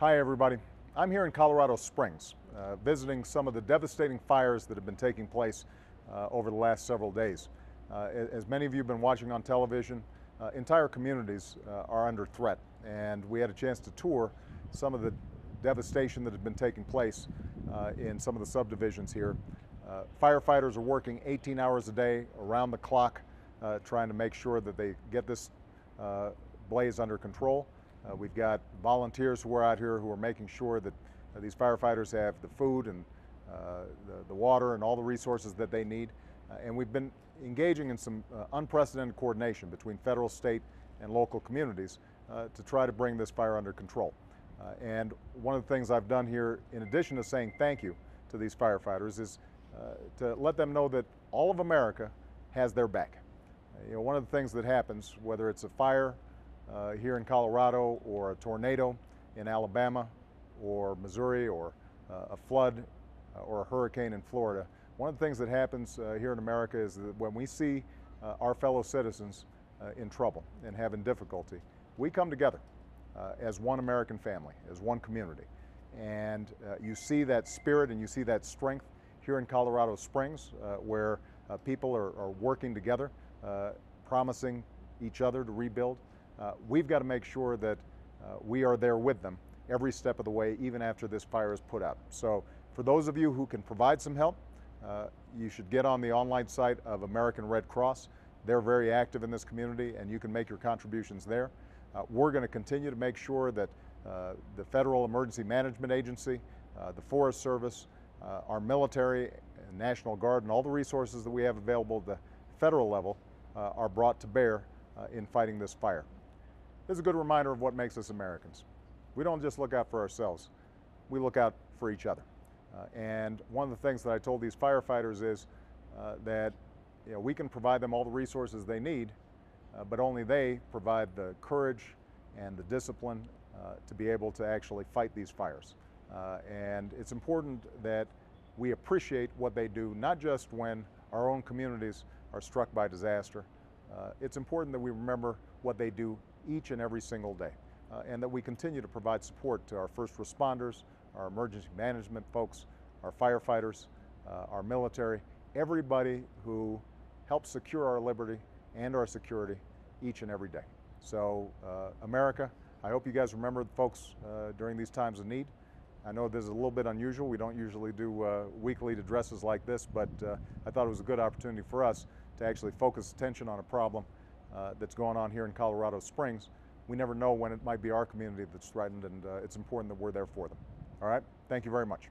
Hi everybody, I'm here in Colorado Springs visiting some of the devastating fires that have been taking place over the last several days. As many of you have been watching on television, entire communities are under threat, and we had a chance to tour some of the devastation that had been taking place in some of the subdivisions here. Firefighters are working 18 hours a day around the clock trying to make sure that they get this blaze under control. We've got volunteers who are out here who are making sure that these firefighters have the food and the water and all the resources that they need. And we've been engaging in some unprecedented coordination between federal, state, and local communities to try to bring this fire under control. And one of the things I've done here, in addition to saying thank you to these firefighters, is to let them know that all of America has their back. You know, one of the things that happens, whether it's a fire here in Colorado or a tornado in Alabama or Missouri or a flood or a hurricane in Florida, one of the things that happens here in America is that when we see our fellow citizens in trouble and having difficulty, we come together as one American family, as one community. And you see that spirit and you see that strength here in Colorado Springs where people are working together, promising each other to rebuild. We've got to make sure that we are there with them every step of the way, even after this fire is put out. So for those of you who can provide some help, you should get on the online site of American Red Cross. They're very active in this community, and you can make your contributions there. We're going to continue to make sure that the Federal Emergency Management Agency, the Forest Service, our military and National Guard, and all the resources that we have available at the federal level are brought to bear in fighting this fire. This is a good reminder of what makes us Americans. We don't just look out for ourselves, we look out for each other. And one of the things that I told these firefighters is that, you know, we can provide them all the resources they need, but only they provide the courage and the discipline to be able to actually fight these fires. And it's important that we appreciate what they do, not just when our own communities are struck by disaster. It's important that we remember what they do each and every single day, and that we continue to provide support to our first responders, our emergency management folks, our firefighters, our military, everybody who helps secure our liberty and our security each and every day. So America, I hope you guys remember the folks during these times of need. I know this is a little bit unusual. We don't usually do weekly addresses like this, but I thought it was a good opportunity for us to actually focus attention on a problem that's going on here in Colorado Springs. We never know when it might be our community that's threatened, and it's important that we're there for them. All right, thank you very much.